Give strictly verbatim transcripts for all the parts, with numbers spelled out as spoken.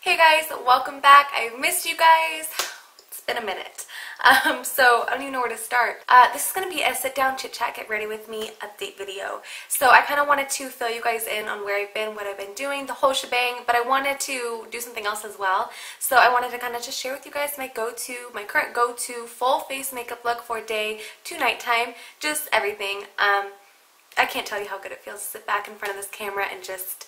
Hey guys, welcome back. I missed you guys. It's been a minute. Um, so I don't even know where to start. Uh, this is going to be a sit down, chit chat, get ready with me update video. So I kind of wanted to fill you guys in on where I've been, what I've been doing, the whole shebang, but I wanted to do something else as well. So I wanted to kind of just share with you guys my go-to, my current go-to full face makeup look for day to nighttime, just everything. Um, I can't tell you how good it feels to sit back in front of this camera and just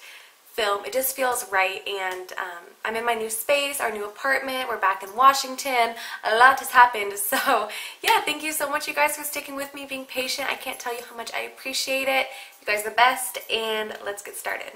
film. It just feels right, and um, I'm in my new space, our new apartment. We're back in Washington. A lot has happened, so yeah, thank you so much you guys for sticking with me, being patient. I can't tell you how much I appreciate it. You guys are the best, and let's get started.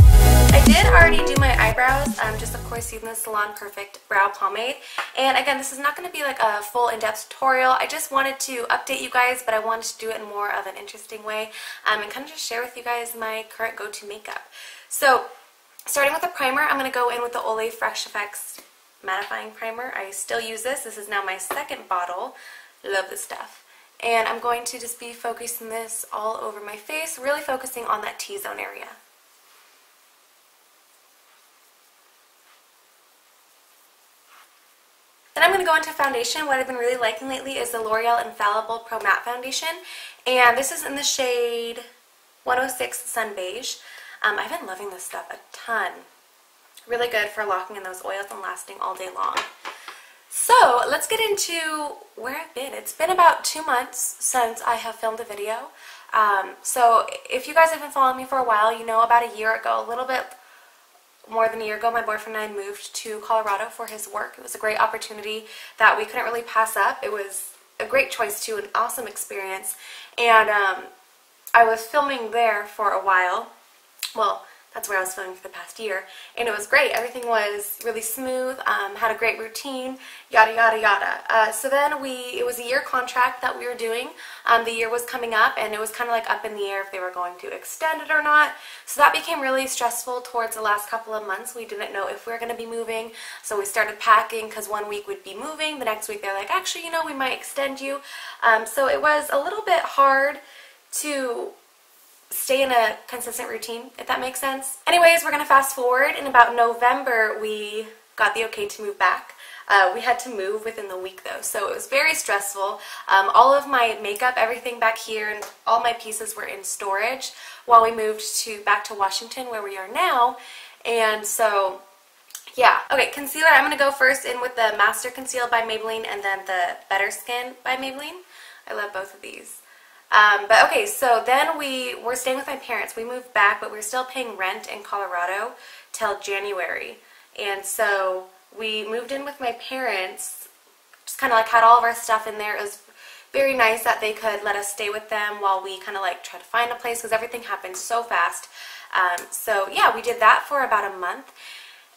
I did already do my eyebrows, um, just of course using the Salon Perfect brow pomade. And again, this is not going to be like a full in-depth tutorial. I just wanted to update you guys, but I wanted to do it in more of an interesting way um, and kind of just share with you guys my current go-to makeup. So starting with the primer, I'm going to go in with the Olay Fresh Effects mattifying primer. I still use this. This is now my second bottle. Love this stuff. And I'm going to just be focusing this all over my face, really focusing on that T-zone area. Then I'm going to go into foundation. What I've been really liking lately is the L'Oreal Infallible Pro Matte Foundation. And this is in the shade one oh six Sun Beige. Um, I've been loving this stuff a ton. Really good for locking in those oils and lasting all day long. So let's get into where I've been. It's been about two months since I have filmed a video. Um, so if you guys have been following me for a while, you know about a year ago, a little bit more than a year ago, my boyfriend and I moved to Colorado for his work. It was a great opportunity that we couldn't really pass up. It was a great choice too, an awesome experience. And um, I was filming there for a while. Well, that's where I was filming for the past year. And it was great. Everything was really smooth, um, had a great routine, yada, yada, yada. Uh, so then we, it was a year contract that we were doing. Um, the year was coming up, and it was kind of like up in the air if they were going to extend it or not. So that became really stressful towards the last couple of months. We didn't know if we were going to be moving. So we started packing because one week we'd be moving. The next week they're like, actually, you know, we might extend you. Um, so it was a little bit hard to stay in a consistent routine, if that makes sense. Anyways, we're gonna fast forward. In about November, we got the okay to move back. Uh, we had to move within the week though, so it was very stressful. Um, all of my makeup, everything back here, and all my pieces were in storage while we moved to back to Washington, where we are now. And so, yeah. Okay, concealer, I'm gonna go first in with the Master Conceal by Maybelline and then the Better Skin by Maybelline. I love both of these. Um, but okay, so then we were staying with my parents. We moved back, but we were still paying rent in Colorado till January. And so we moved in with my parents, just kind of like had all of our stuff in there. It was very nice that they could let us stay with them while we kind of like try to find a place, because everything happened so fast. Um, so yeah, we did that for about a month.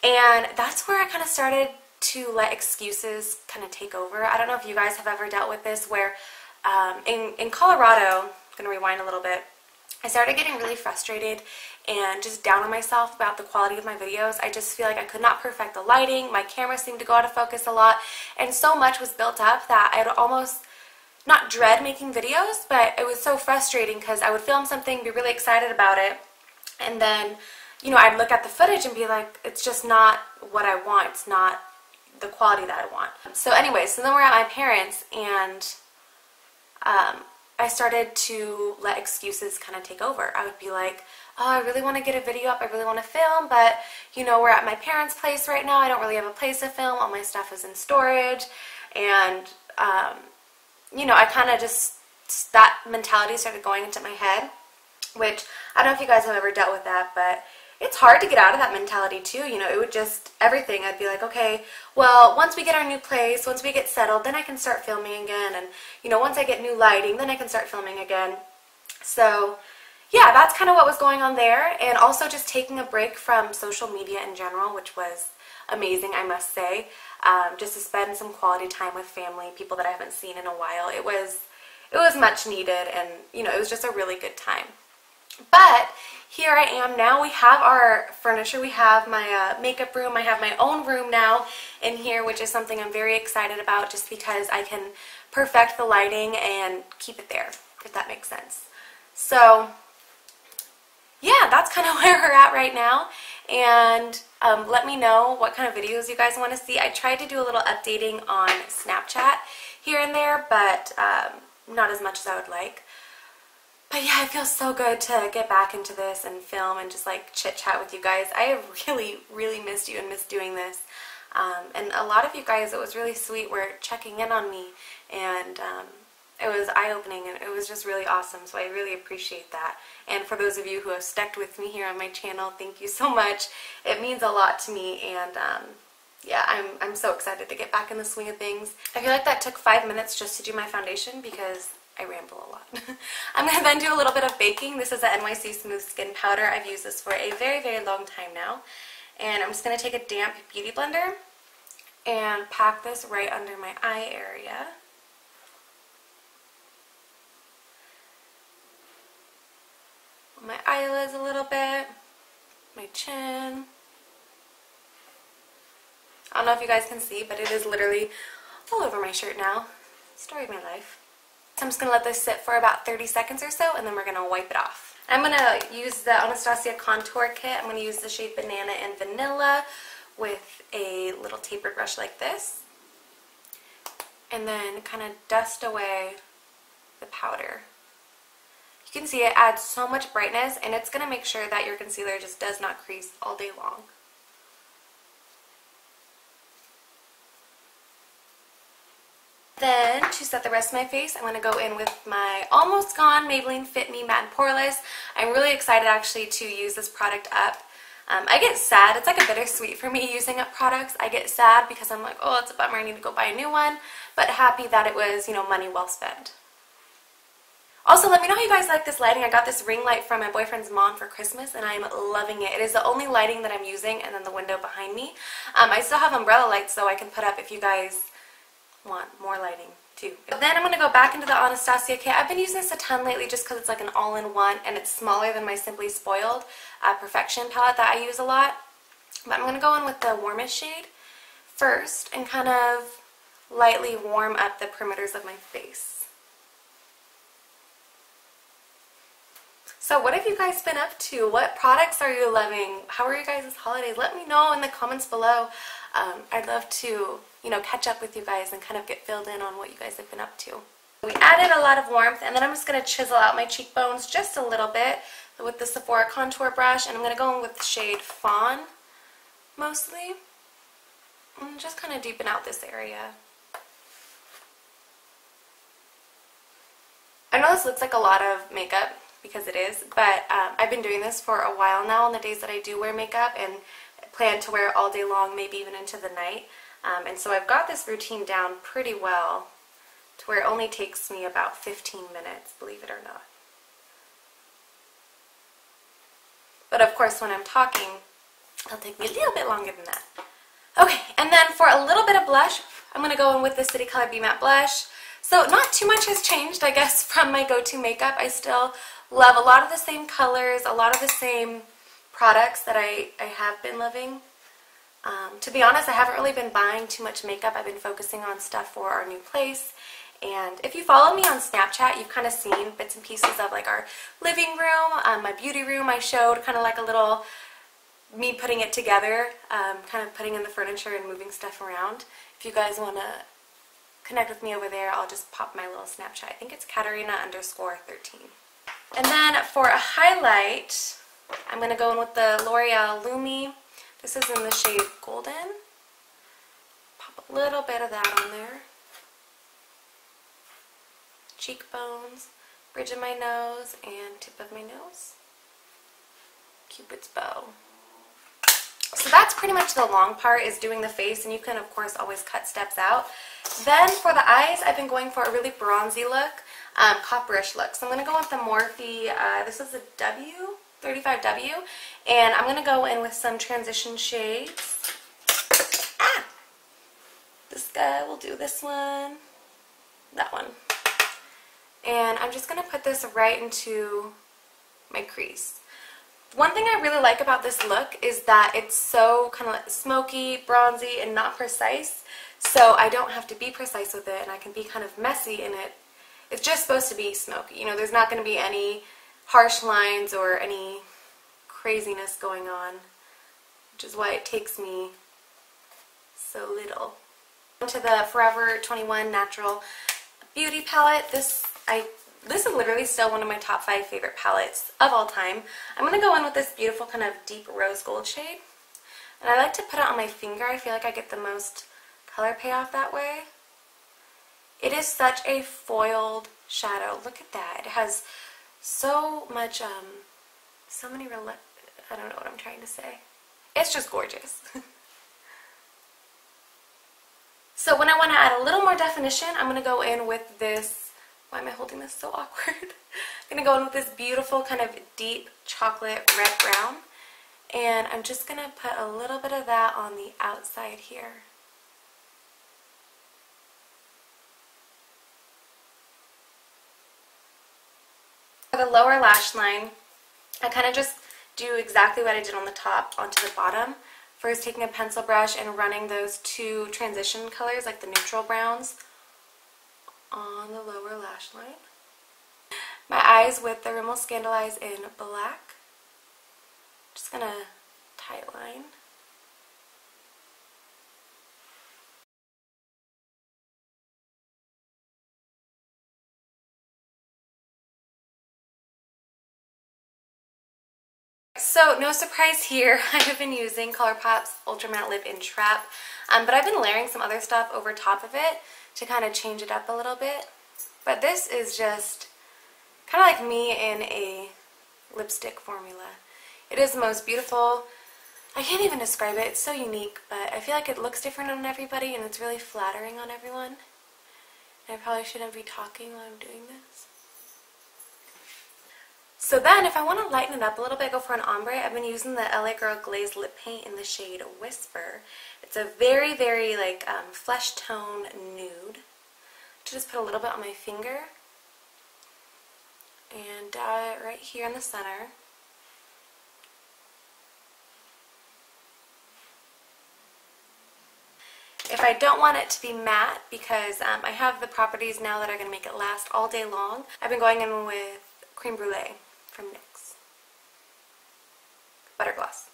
And that's where I kind of started to let excuses kind of take over. I don't know if you guys have ever dealt with this, where Um, in, in Colorado, I'm gonna rewind a little bit, I started getting really frustrated and just down on myself about the quality of my videos. I just feel like I could not perfect the lighting, my camera seemed to go out of focus a lot, and so much was built up that I'd almost not dread making videos, but it was so frustrating because I would film something, be really excited about it, and then, you know, I'd look at the footage and be like, it's just not what I want, it's not the quality that I want. So anyway, so then we're at my parents, and Um, I started to let excuses kind of take over. I would be like, oh, I really want to get a video up, I really want to film, but, you know, we're at my parents' place right now, I don't really have a place to film, all my stuff is in storage, and, um, you know, I kind of just, that mentality started going into my head, which, I don't know if you guys have ever dealt with that, but it's hard to get out of that mentality too, you know, it would just, everything, I'd be like, okay, well, once we get our new place, once we get settled, then I can start filming again, and, you know, once I get new lighting, then I can start filming again. So, yeah, that's kind of what was going on there, and also just taking a break from social media in general, which was amazing, I must say, um, just to spend some quality time with family, people that I haven't seen in a while. It was, it was much needed, and, you know, it was just a really good time. But here I am now. We have our furniture. We have my uh, makeup room. I have my own room now in here, which is something I'm very excited about just because I can perfect the lighting and keep it there, if that makes sense. So yeah, that's kind of where we're at right now. And um, let me know what kind of videos you guys want to see. I tried to do a little updating on Snapchat here and there, but um, not as much as I would like. But yeah, it feels so good to get back into this and film and just like chit chat with you guys. I really, really missed you and missed doing this. Um, and a lot of you guys, it was really sweet, were checking in on me, and um, it was eye-opening, and it was just really awesome. So I really appreciate that. And for those of you who have stuck with me here on my channel, thank you so much. It means a lot to me, and um, yeah, I'm, I'm so excited to get back in the swing of things. I feel like that took five minutes just to do my foundation because I ramble a lot. I'm going to then do a little bit of baking. This is the N Y C Smooth Skin Powder. I've used this for a very, very long time now. And I'm just going to take a damp beauty blender and pack this right under my eye area. My eyelids a little bit, my chin. I don't know if you guys can see, but it is literally all over my shirt now. Story of my life. So I'm just going to let this sit for about thirty seconds or so, and then we're going to wipe it off. I'm going to use the Anastasia Contour Kit. I'm going to use the shade Banana and Vanilla with a little tapered brush like this. And then kind of dust away the powder. You can see it adds so much brightness, and it's going to make sure that your concealer just does not crease all day long. Then, to set the rest of my face, I'm going to go in with my Almost Gone Maybelline Fit Me Matte and Poreless. I'm really excited, actually, to use this product up. Um, I get sad. It's like a bittersweet for me using up products. I get sad because I'm like, oh, it's a bummer. I need to go buy a new one. But happy that it was, you know, money well spent. Also, let me know how you guys like this lighting. I got this ring light from my boyfriend's mom for Christmas, and I'm loving it. It is the only lighting that I'm using, and then the window behind me. Um, I still have umbrella lights, so I can put up if you guys want more lighting too. But then I'm going to go back into the Anastasia kit. I've been using this a ton lately just because it's like an all-in-one, and it's smaller than my Simply Spoiled uh, Perfection palette that I use a lot. But I'm going to go in with the warmest shade first and kind of lightly warm up the perimeters of my face. So what have you guys been up to? What products are you loving? How are you guys this holidays? Let me know in the comments below. Um, I'd love to, you know, catch up with you guys and kind of get filled in on what you guys have been up to. We added a lot of warmth, and then I'm just going to chisel out my cheekbones just a little bit with the Sephora Contour Brush, and I'm going to go in with the shade Fawn, mostly, and just kind of deepen out this area. I know this looks like a lot of makeup, because it is, but um, I've been doing this for a while now on the days that I do wear makeup and plan to wear it all day long, maybe even into the night. Um, and so I've got this routine down pretty well to where it only takes me about fifteen minutes, believe it or not. But of course, when I'm talking, it'll take me a little bit longer than that. Okay, and then for a little bit of blush, I'm going to go in with the City Color B Matte Blush. So not too much has changed, I guess, from my go-to makeup. I still love a lot of the same colors, a lot of the same products that I, I have been loving. Um, to be honest, I haven't really been buying too much makeup. I've been focusing on stuff for our new place. And if you follow me on Snapchat, you've kind of seen bits and pieces of like our living room, um, my beauty room. I showed kind of like a little me putting it together, um, kind of putting in the furniture and moving stuff around. If you guys want to connect with me over there, I'll just pop my little Snapchat. I think it's Katarina underscore thirteen. And then for a highlight, I'm going to go in with the L'Oreal Lumi. This is in the shade Golden. Pop a little bit of that on there. Cheekbones, bridge of my nose, and tip of my nose. Cupid's bow. So that's pretty much the long part, is doing the face, and you can of course always cut steps out. Then for the eyes, I've been going for a really bronzy look, um, copperish look. So I'm going to go with the Morphe, uh, this is a W. thirty-five W, and I'm going to go in with some transition shades. Ah! This guy will do this one, that one. And I'm just going to put this right into my crease. One thing I really like about this look is that it's so kind of like smoky, bronzy, and not precise, so I don't have to be precise with it, and I can be kind of messy in it. It's just supposed to be smoky. You know, there's not going to be any harsh lines or any craziness going on, which is why it takes me so little. On to the Forever twenty-one Natural Beauty Palette. This I this is literally still one of my top five favorite palettes of all time. I'm going to go in with this beautiful kind of deep rose gold shade. And I like to put it on my finger. I feel like I get the most color payoff that way. It is such a foiled shadow. Look at that. It has so much, um, so many, rel I don't know what I'm trying to say. It's just gorgeous. So when I want to add a little more definition, I'm going to go in with this. Why am I holding this so awkward? I'm going to go in with this beautiful kind of deep chocolate red brown. And I'm just going to put a little bit of that on the outside here. For the lower lash line, I kind of just do exactly what I did on the top onto the bottom. First taking a pencil brush and running those two transition colors, like the neutral browns, on the lower lash line. My eyes with the Rimmel Scandalize in black. Just gonna tight line. So no surprise here, I have been using ColourPop's Ultra Matte Lip in Trap, um, but I've been layering some other stuff over top of it to kind of change it up a little bit. But this is just kind of like me in a lipstick formula. It is the most beautiful. I can't even describe it. It's so unique, but I feel like it looks different on everybody, and it's really flattering on everyone. And I probably shouldn't be talking while I'm doing this. So then, if I want to lighten it up a little bit, go for an ombre. I've been using the L A Girl Glaze Lip Paint in the shade Whisper. It's a very, very, like, um, flesh tone nude. To just put a little bit on my finger. And dab it right here in the center. If I don't want it to be matte, because um, I have the properties now that are going to make it last all day long, I've been going in with Creme Brulee from NYX Butter Gloss.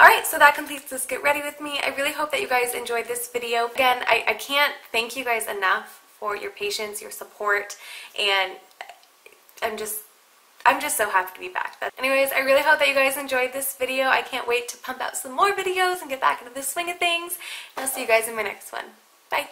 Alright, so that completes this Get Ready With Me. I really hope that you guys enjoyed this video. Again, I, I can't thank you guys enough for your patience, your support, and I'm just... I'm just so happy to be back. But anyways, I really hope that you guys enjoyed this video. I can't wait to pump out some more videos and get back into the swing of things. And I'll see you guys in my next one. Bye!